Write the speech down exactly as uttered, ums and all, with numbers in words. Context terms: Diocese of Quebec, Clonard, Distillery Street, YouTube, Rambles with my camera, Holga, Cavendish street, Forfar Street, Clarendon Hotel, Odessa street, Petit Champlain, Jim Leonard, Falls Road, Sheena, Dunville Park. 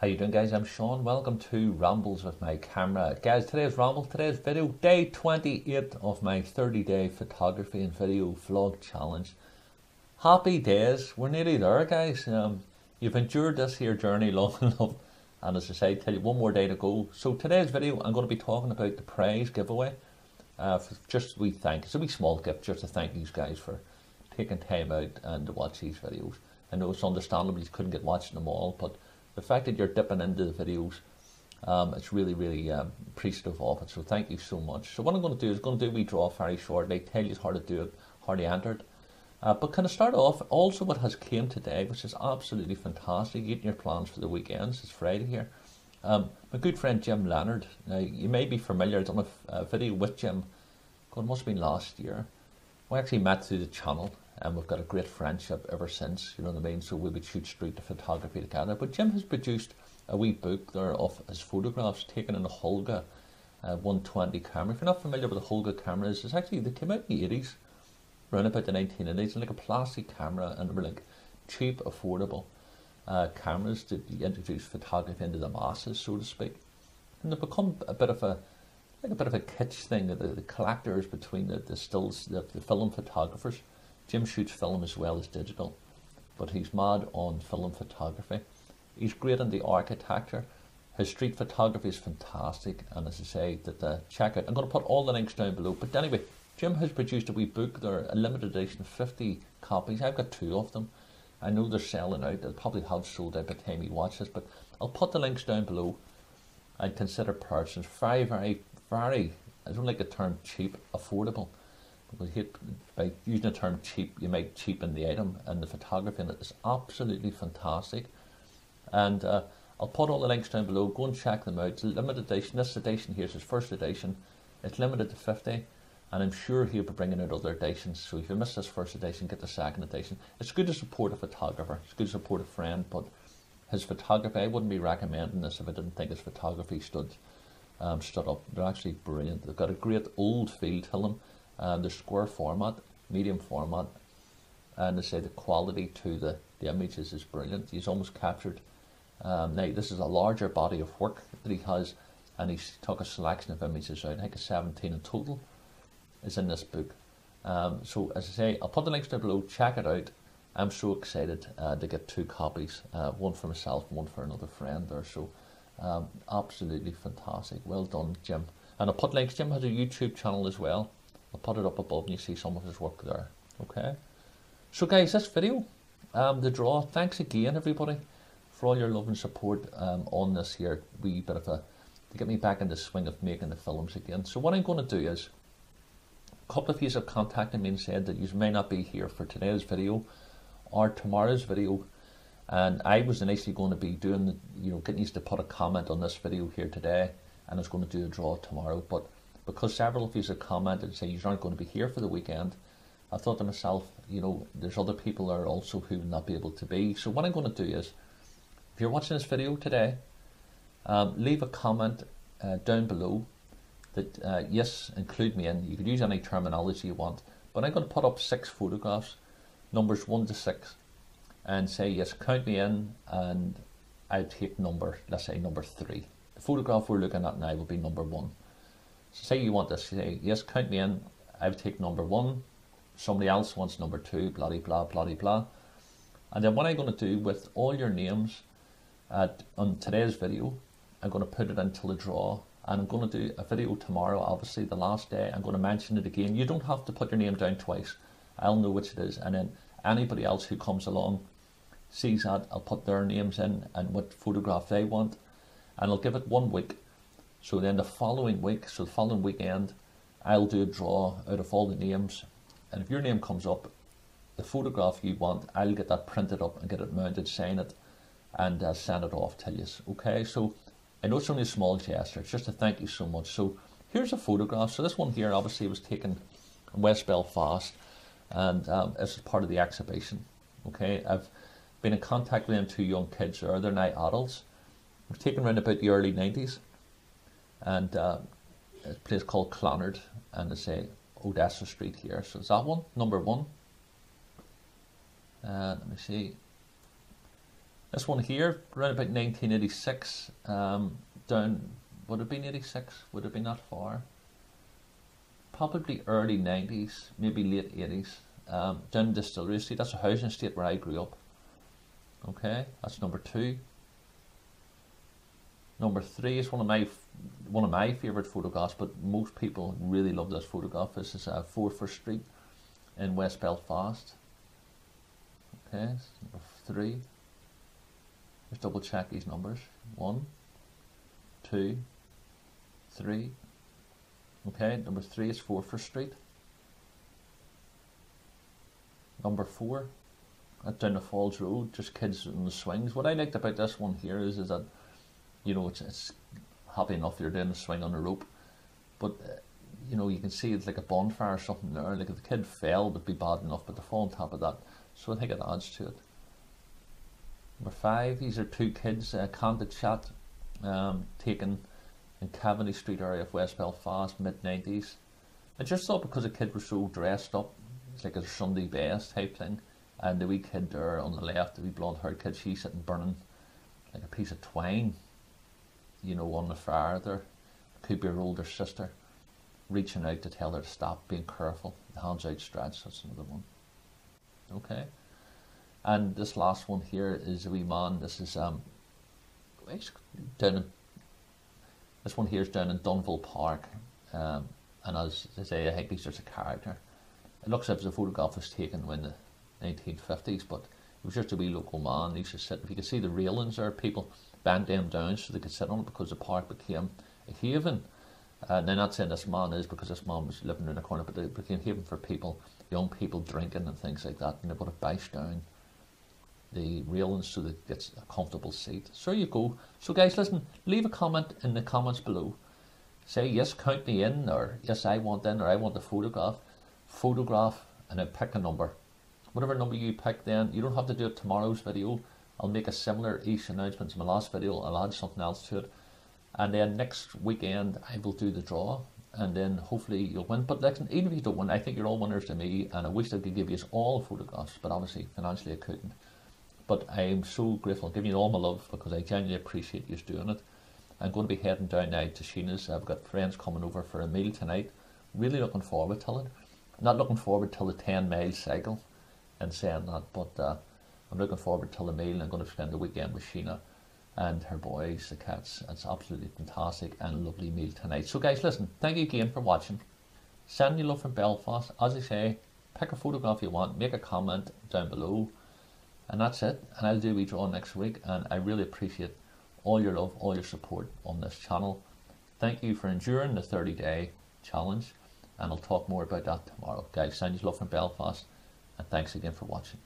How you doing, guys? I'm Sean. Welcome to Rambles with my camera. Guys, today's ramble, today's video, day twenty-eight of my thirty day photography and video vlog challenge. Happy days. We're nearly there, guys. Um, you've endured this here journey long enough. And as I say, tell you one more day to go. So today's video, I'm going to be talking about the prize giveaway. Uh, for just a wee thank you. It's a wee small gift just to thank these guys for taking time out and to watch these videos. I know it's understandable you couldn't get watching them all, but the fact that you're dipping into the videos, um, it's really, really um, appreciative of it. So thank you so much. So what I'm going to do is going to do a wee draw very shortly, tell you how to do it, how to enter it. Uh, but can I start off also what has came today, which is absolutely fantastic, getting your plans for the weekends. It's Friday here. Um, my good friend Jim Leonard, now you may be familiar, I've done a, a video with Jim, God, it must have been last year. We actually met through the channel. And we've got a great friendship ever since, you know what I mean? So we would shoot straight to photography together. But Jim has produced a wee book there of his photographs taken in a Holga uh, one twenty camera. If you're not familiar with the Holga cameras, it's actually, they came out in the eighties, around about the nineteen eighties, and like a plastic camera, and they were like cheap, affordable uh, cameras to introduce photography into the masses, so to speak. And they've become a bit of a, like a bit of a kitsch thing, that the, the collectors between the, the stills, the, the film photographers. Jim shoots film as well as digital, but he's mad on film photography. He's great in the architecture. His street photography is fantastic, and as I say, that uh, check out. I'm going to put all the links down below. But anyway, Jim has produced a wee book. They're a limited edition, fifty copies. I've got two of them. I know they're selling out. They'll probably have sold out by the time you watch this, but I'll put the links down below. I'd consider persons very, very, very, I don't like the term cheap, affordable. Because hit by using the term cheap, you make cheapen the item, and the photography in it is absolutely fantastic. And uh, I'll put all the links down below. Go and check them out. It's a limited edition. This edition here is his first edition. It's limited to fifty, and I'm sure he'll be bringing out other editions. So if you miss this first edition, get the second edition. It's good to support a photographer. It's good to support a friend, but his photography, I wouldn't be recommending this if I didn't think his photography stood um, stood up. They're actually brilliant. They've got a great old feel to them. Um, the square format, medium format, and they say the quality to the, the images is brilliant. He's almost captured, um, now this is a larger body of work that he has, and he's took a selection of images out. I think it's seventeen in total is in this book. Um, so as I say, I'll put the links down below, check it out. I'm so excited uh, to get two copies, uh, one for myself and one for another friend there. So um, absolutely fantastic, well done Jim. And I'll put links, Jim has a YouTube channel as well. I'll put it up above and you see some of his work there, okay? So guys, this video, um, the draw, thanks again everybody for all your love and support um, on this here wee bit of a, to get me back in the swing of making the films again. So what I'm going to do is, a couple of you have contacted me and said that you may not be here for today's video or tomorrow's video, and I was initially going to be doing, the, you know, getting used to put a comment on this video here today, and I was going to do a draw tomorrow, but because several of you have commented and say you aren't going to be here for the weekend, I thought to myself, you know, there's other people there also who will not be able to be. So what I'm going to do is, if you're watching this video today, um, leave a comment uh, down below that, uh, yes, include me in. You could use any terminology you want, but I'm going to put up six photographs, numbers one to six, and say, yes, count me in, and I'll take number, let's say number three. The photograph we're looking at now will be number one. Say you want this, say, yes, count me in, I'll take number one, somebody else wants number two, blah, blah, blah, blah. And then what I'm going to do with all your names at, on today's video, I'm going to put it into the draw, and I'm going to do a video tomorrow, obviously the last day, I'm going to mention it again. You don't have to put your name down twice, I'll know which it is, and then anybody else who comes along sees that, I'll put their names in and what photograph they want, and I'll give it one week. So then the following week, so the following weekend, I'll do a draw out of all the names. And if your name comes up, the photograph you want, I'll get that printed up and get it mounted, sign it, and uh, send it off to you. Okay, so I know it's only a small gesture. It's just a thank you so much. So here's a photograph. So this one here obviously was taken in West Belfast, and um, this is part of the exhibition. Okay, I've been in contact with them two young kids there. They're now adults. It was taken around about the early nineties. And uh, a place called Clonard, and they say Odessa Street here. So is that one number one? Uh, let me see. This one here, around about nineteen eighty-six, um, down, would have been eighty-six, would have been that far, probably early nineties, maybe late eighties, um, down Distillery Street. That's a housing estate where I grew up. Okay, that's number two. Number three is one of my one of my favourite photographs, but most people really love this photograph. This is uh, Forfar Street in West Belfast. Okay, that's number three. Let's double check these numbers. One, two, three. Okay, number three is Forfar Street. Number four, that's down the Falls Road, just kids on the swings. What I liked about this one here is, is that, you know, it's, it's happy enough you're doing a swing on a rope, but uh, you know, you can see it's like a bonfire or something there. Like if the kid fell, it would be bad enough, but the fall on top of that, so I think it adds to it. Number five, these are two kids, a uh, candid shot um, taken in Cavendish Street area of West Belfast, mid nineties. I just thought because the kid was so dressed up, it's like a Sunday best type thing, and the wee kid there on the left, the wee blonde haired kid, she's sitting burning like a piece of twine, you know, on the fire there. Could be her older sister, reaching out to tell her to stop, being careful, the hands outstretched. That's another one. Okay, and this last one here is a wee man. This is um, down in, this one here is down in Dunville Park, um, and as I say, I think he's just a character. It looks as if the photograph was taken when the nineteen fifties, but it was just a wee local man. He used to sit, if you could see the railings there, people bent them down so they could sit on it because the park became a haven. Uh, now, not saying this man is, because this man was living in the corner, but it became a haven for people, young people drinking and things like that, and they would have bashed down the railings so that it gets a comfortable seat. So there you go. So guys, listen, leave a comment in the comments below. Say, yes, count me in, or yes, I want in, or I want the photograph. Photograph, and then pick a number. Whatever number you pick then, you don't have to do it tomorrow's video. I'll make a similar each announcement to my last video. I'll add something else to it. And then next weekend, I will do the draw. And then hopefully you'll win. But listen, even if you don't win, I think you're all winners to me. And I wish I could give you all photographs. But obviously, financially, I couldn't. But I'm so grateful. I'm giving you all my love because I genuinely appreciate you doing it. I'm going to be heading down now to Sheena's. I've got friends coming over for a meal tonight. Really looking forward to it. Not looking forward till the ten mile cycle and saying that, but uh, I'm looking forward till the meal, and I'm going to spend the weekend with Sheena and her boys, the cats. It's absolutely fantastic and a lovely meal tonight. So guys, listen, thank you again for watching. Send you love from Belfast. As I say, pick a photograph you want, make a comment down below, and that's it. And I'll do a wee draw next week, and I really appreciate all your love, all your support on this channel. Thank you for enduring the thirty day challenge, and I'll talk more about that tomorrow. Guys, send you love from Belfast, and thanks again for watching.